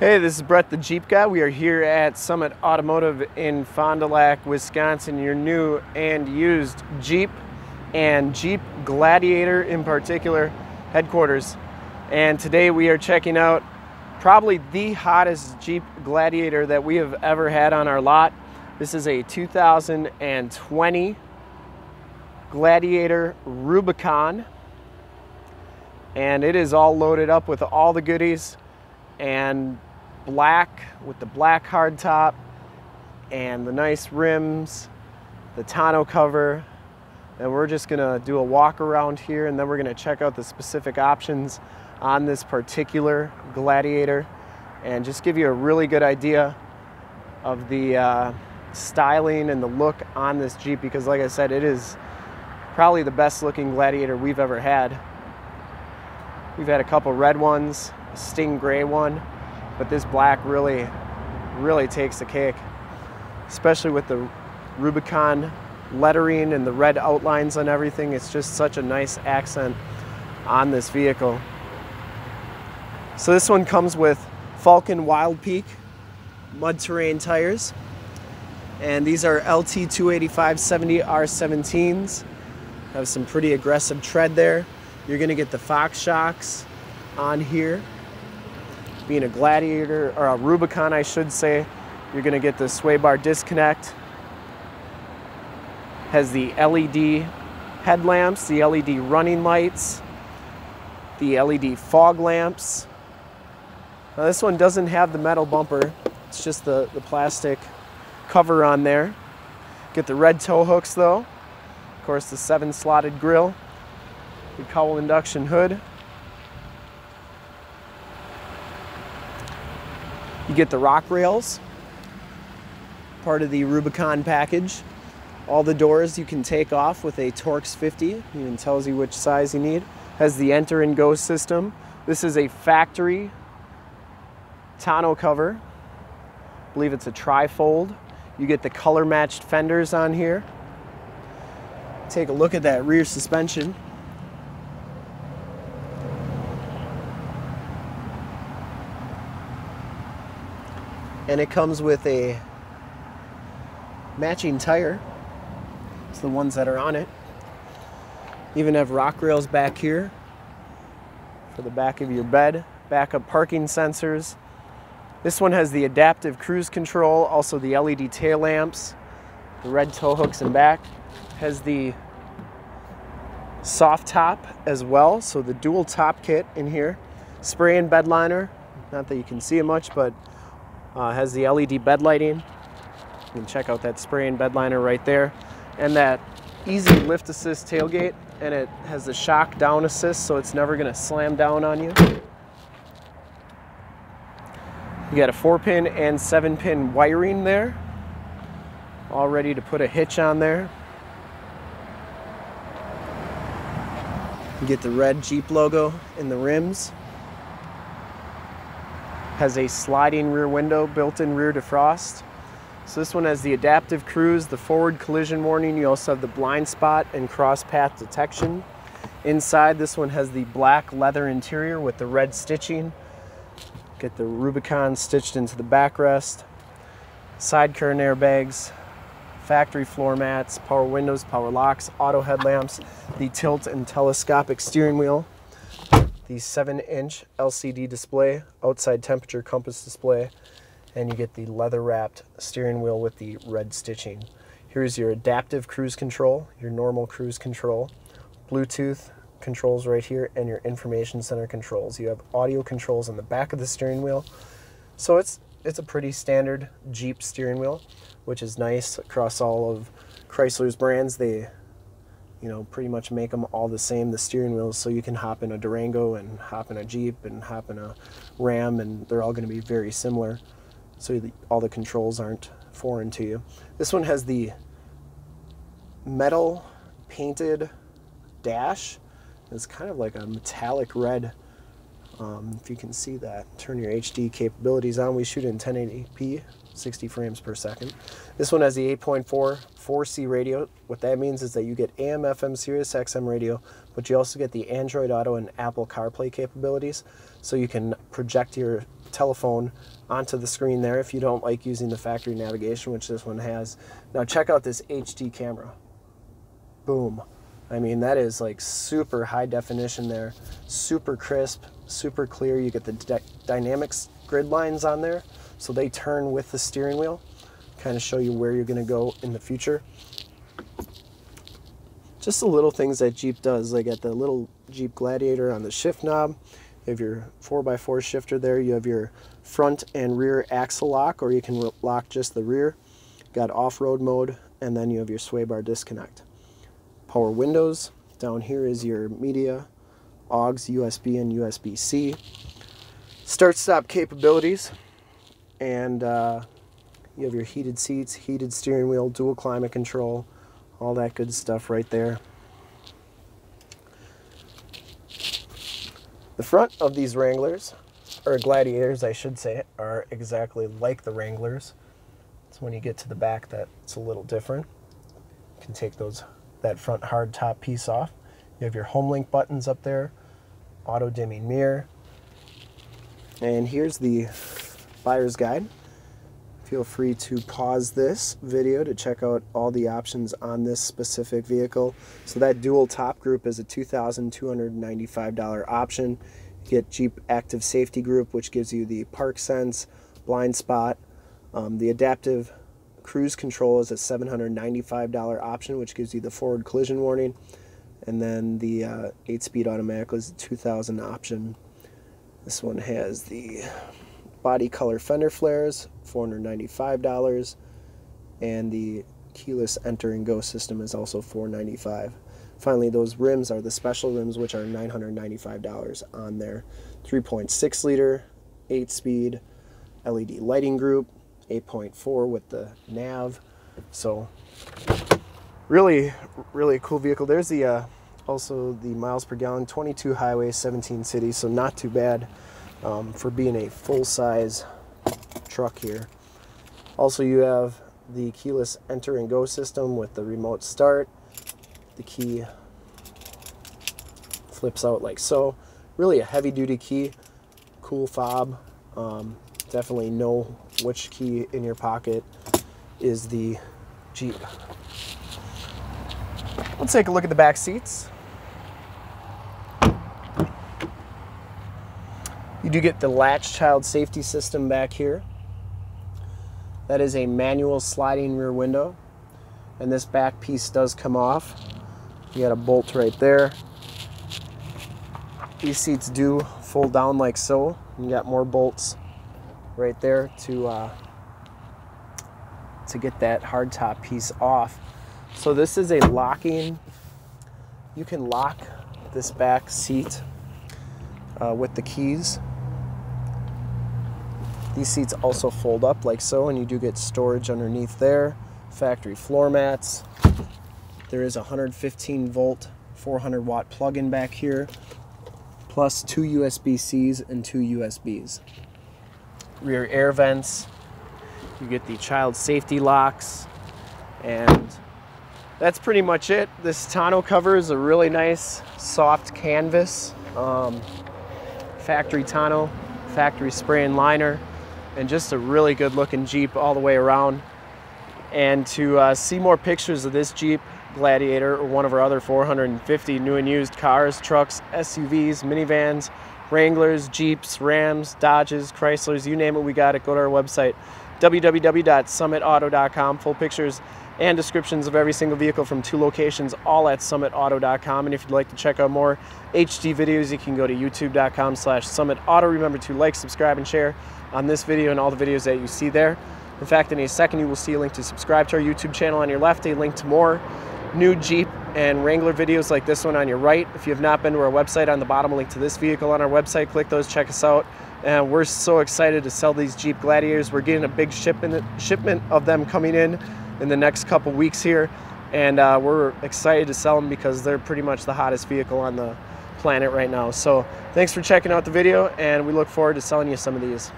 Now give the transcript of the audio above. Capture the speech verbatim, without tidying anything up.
Hey, this is Brett the Jeep Guy. We are here at Summit Automotive in Fond du Lac, Wisconsin, your new and used Jeep and Jeep Gladiator in particular headquarters. And today we are checking out probably the hottest Jeep Gladiator that we have ever had on our lot. This is a two thousand twenty Gladiator Rubicon, and it is all loaded up with all the goodies and black with the black hard top and the nice rims, the tonneau cover. And we're just gonna do a walk around here, and then we're gonna check out the specific options on this particular Gladiator and just give you a really good idea of the uh, styling and the look on this Jeep, because like I said, it is probably the best looking Gladiator we've ever had. We've had a couple red ones, a Sting gray one, but this black really, really takes the cake, especially with the Rubicon lettering and the red outlines on everything. It's just such a nice accent on this vehicle. So this one comes with Falcon Wild Peak mud terrain tires, and these are L T two eighty-five seventy R seventeens. Have some pretty aggressive tread there. You're gonna get the Fox shocks on here. Being a Gladiator, or a Rubicon I should say, you're gonna get the sway bar disconnect. Has the L E D headlamps, the L E D running lights, the L E D fog lamps. Now this one doesn't have the metal bumper, it's just the, the plastic cover on there. Get the red tow hooks though. Of course, the seven slotted grille, the cowl induction hood. You get the rock rails, part of the Rubicon package. All the doors you can take off with a Torx fifty, even tells you which size you need. Has the enter and go system. This is a factory tonneau cover. I believe it's a tri-fold. You get the color matched fenders on here. Take a look at that rear suspension. And it comes with a matching tire. It's the ones that are on it. Even have rock rails back here for the back of your bed. Backup parking sensors. This one has the adaptive cruise control, also the L E D tail lamps, the red tow hooks in back. Has the soft top as well, so the dual top kit in here. Spray and bed liner. Not that you can see it much, but Uh, has the L E D bed lighting. You can check out that spray and bed liner right there. And that easy lift assist tailgate, and it has the shock down assist, so it's never gonna slam down on you. You got a four pin and seven pin wiring there, all ready to put a hitch on there. You get the red Jeep logo in the rims. Has a sliding rear window, built-in rear defrost. So this one has the adaptive cruise, the forward collision warning. You also have the blind spot and cross path detection. Inside, this one has the black leather interior with the red stitching. Get the Rubicon stitched into the backrest. Side curtain airbags, factory floor mats, power windows, power locks, auto headlamps, the tilt and telescopic steering wheel. The seven inch L C D display, outside temperature compass display, and you get the leather-wrapped steering wheel with the red stitching. Here's your adaptive cruise control, your normal cruise control, Bluetooth controls right here, and your information center controls. You have audio controls on the back of the steering wheel, so it's, it's a pretty standard Jeep steering wheel, which is nice across all of Chrysler's brands. They you know, pretty much make them all the same, the steering wheels, so you can hop in a Durango and hop in a Jeep and hop in a Ram, and they're all gonna be very similar, so the, all the controls aren't foreign to you. This one has the metal painted dash. It's kind of like a metallic red, um, if you can see that. Turn your H D capabilities on. We shoot in ten eighty p. sixty frames per second. This one has the eight point four four C radio. What that means is that you get A M, F M, Sirius X M radio, but you also get the Android Auto and Apple CarPlay capabilities, so you can project your telephone onto the screen there if you don't like using the factory navigation, which this one has. Now check out this H D camera. Boom. I mean, that is like super high definition there, super crisp, super clear. You get the dynamic grid lines on there, so they turn with the steering wheel, kind of show you where you're going to go in the future. Just the little things that Jeep does. They got the little Jeep Gladiator on the shift knob. You have your four by four shifter there. You have your front and rear axle lock, or you can lock just the rear. Got off-road mode, and then you have your sway bar disconnect. Power windows. Down here is your media, aux, U S B, and U S B C. Start-stop capabilities, and uh, you have your heated seats, heated steering wheel, dual climate control, all that good stuff right there. The front of these Wranglers, or Gladiators I should say, are exactly like the Wranglers. It's when you get to the back that it's a little different. You can take those that front hard top piece off. You have your HomeLink buttons up there, auto dimming mirror. And here's the buyer's guide. Feel free to pause this video to check out all the options on this specific vehicle. So that dual top group is a two thousand two hundred ninety-five dollar option. You get Jeep Active Safety Group, which gives you the park sense, blind spot. Um, the adaptive cruise control is a seven hundred ninety-five dollar option, which gives you the forward collision warning. And then the uh, eight speed automatic is a two thousand option. This one has the body color fender flares, four hundred ninety-five dollars, and the keyless enter and go system is also four hundred ninety-five dollars. Finally, those rims are the special rims, which are nine hundred ninety-five dollars on there. three point six liter, eight speed, L E D lighting group, eight point four with the nav. So really, really cool vehicle. There's the uh, also the miles per gallon, twenty-two highway, seventeen city, so not too bad. Um, for being a full-size truck here. Also, you have the keyless enter and go system with the remote start. The key flips out like so. Really a heavy-duty key, cool fob. Um, definitely know which key in your pocket is the Jeep. Let's take a look at the back seats. You do get the latch child safety system back here. That is a manual sliding rear window. And this back piece does come off. You got a bolt right there. These seats do fold down like so. You got more bolts right there to, uh, to get that hard top piece off. So this is a locking. You can lock this back seat uh, with the keys. These seats also fold up like so, and you do get storage underneath there, factory floor mats. There is a one hundred fifteen volt, four hundred watt plug-in back here, plus two U S B Cs and two U S Bs. Rear air vents, you get the child safety locks, and that's pretty much it. This tonneau cover is a really nice, soft canvas, um, factory tonneau, factory spray and liner. And just a really good looking Jeep all the way around. And to uh, see more pictures of this Jeep Gladiator or one of our other four hundred fifty new and used cars, trucks, S U Vs, minivans, Wranglers, Jeeps, Rams, Dodges, Chryslers, you name it, we got it. Go to our website, w w w dot summit auto dot com. Full pictures and descriptions of every single vehicle from two locations, all at summit auto dot com. And if you'd like to check out more H D videos, you can go to youtube dot com slash summit auto. Remember to like, subscribe, and share on this video and all the videos that you see there. In fact, in a second, you will see a link to subscribe to our YouTube channel on your left, a link to more new Jeep and Wrangler videos like this one on your right. If you have not been to our website, on the bottom, a link to this vehicle on our website. Click those, check us out. And we're so excited to sell these Jeep Gladiators. We're getting a big shipment, shipment of them coming in in the next couple weeks here. And uh, we're excited to sell them because they're pretty much the hottest vehicle on the planet right now. So thanks for checking out the video, and we look forward to selling you some of these.